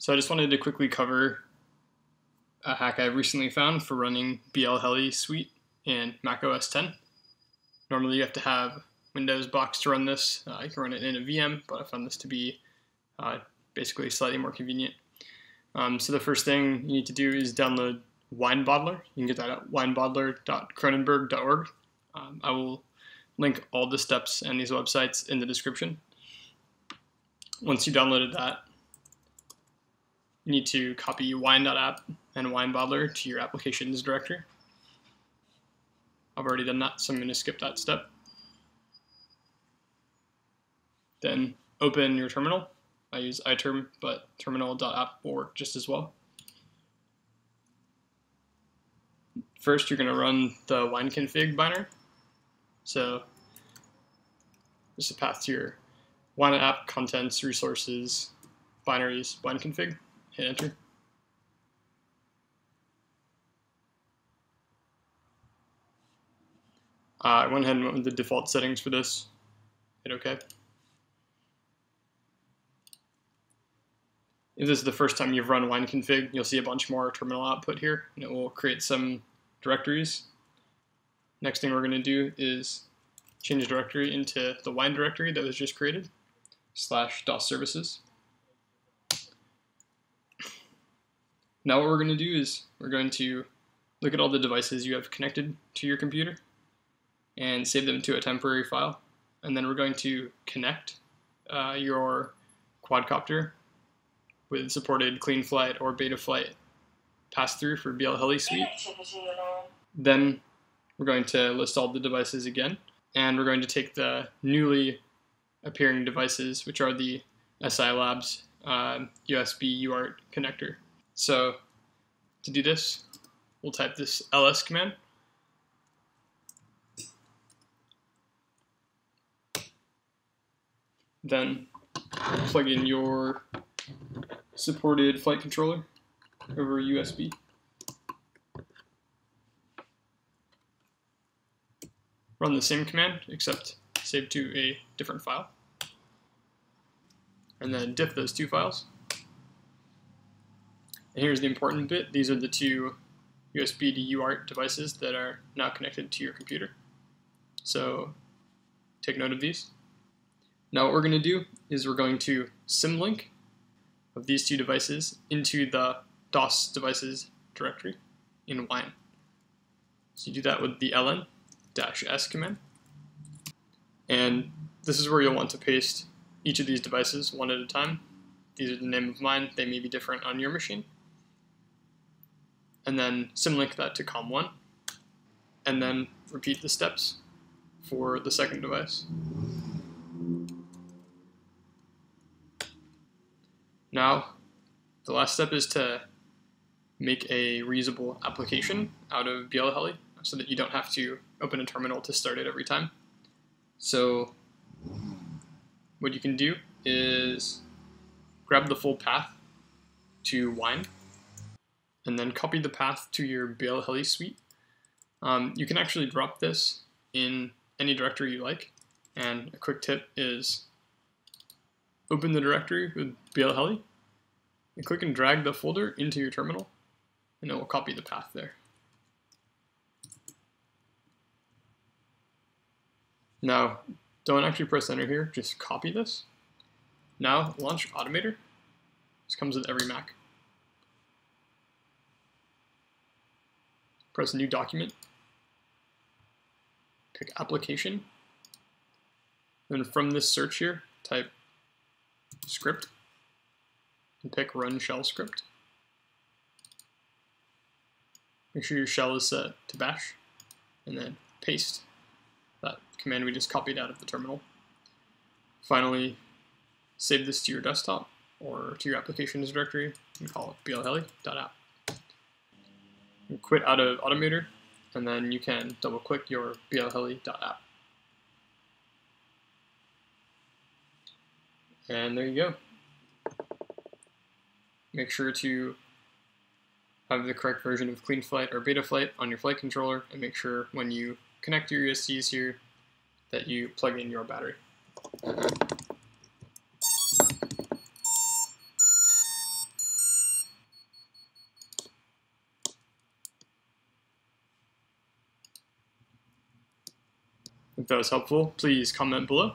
So I just wanted to quickly cover a hack I've recently found for running BLHeliSuite in Mac OS X. Normally you have to have Windows box to run this. You can run it in a VM, but I found this to be basically slightly more convenient. So the first thing you need to do is download WineBottler. You can get that at winebottler.kronenberg.org. I will link all the steps and these websites in the description. Once you downloaded that, you need to copy wine.app and WineBottler to your applications directory. I've already done that, so I'm going to skip that step. Then open your terminal. I use iTerm, but terminal.app will work just as well. First, you're going to run the wineconfig binary. So this is a path to your wine app, contents, resources, binaries, wineconfig. Hit enter. I went ahead and went with the default settings for this. Hit OK. If this is the first time you've run wineconfig, you'll see a bunch more terminal output here, and it will create some directories. Next thing we're going to do is change the directory into the wine directory that was just created, /DOS services. Now what we're going to do is we're going to look at all the devices you have connected to your computer and save them to a temporary file. And then we're going to connect your quadcopter with supported clean flight or Betaflight pass-through for BLHeliSuite. Then we're going to list all the devices again, and we're going to take the newly appearing devices, which are the SI Labs USB UART connector. So to do this, we'll type this ls command. Then plug in your supported flight controller over USB. Run the same command, except save to a different file. And then diff those two files. And here's the important bit. These are the two USB to UART devices that are now connected to your computer. So take note of these. Now what we're going to do is we're going to symlink of these two devices into the DOS devices directory in Wine. So you do that with the ln-s command. And this is where you'll want to paste each of these devices one at a time. These are the name of mine. They may be different on your machine. And then symlink that to COM1. And then repeat the steps for the second device. Now, the last step is to make a reusable application out of BLHeli so that you don't have to open a terminal to start it every time. So what you can do is grab the full path to Wine and then copy the path to your BLHeliSuite. You can actually drop this in any directory you like, and a quick tip is open the directory with BLHeli and click and drag the folder into your terminal, and it will copy the path there. Now, don't actually press enter here, just copy this. Now, launch Automator. This comes with every Mac. Press New Document. Pick Application. Then from this search here, type script and pick run shell script. Make sure your shell is set to bash and then paste that command we just copied out of the terminal. Finally, save this to your desktop or to your applications directory and call it blheli.app. Quit out of Automator, and then you can double click your blheli.app. And there you go. Make sure to have the correct version of Clean Flight or Betaflight on your flight controller, and make sure when you connect your ESCs here that you plug in your battery. If that was helpful, please comment below.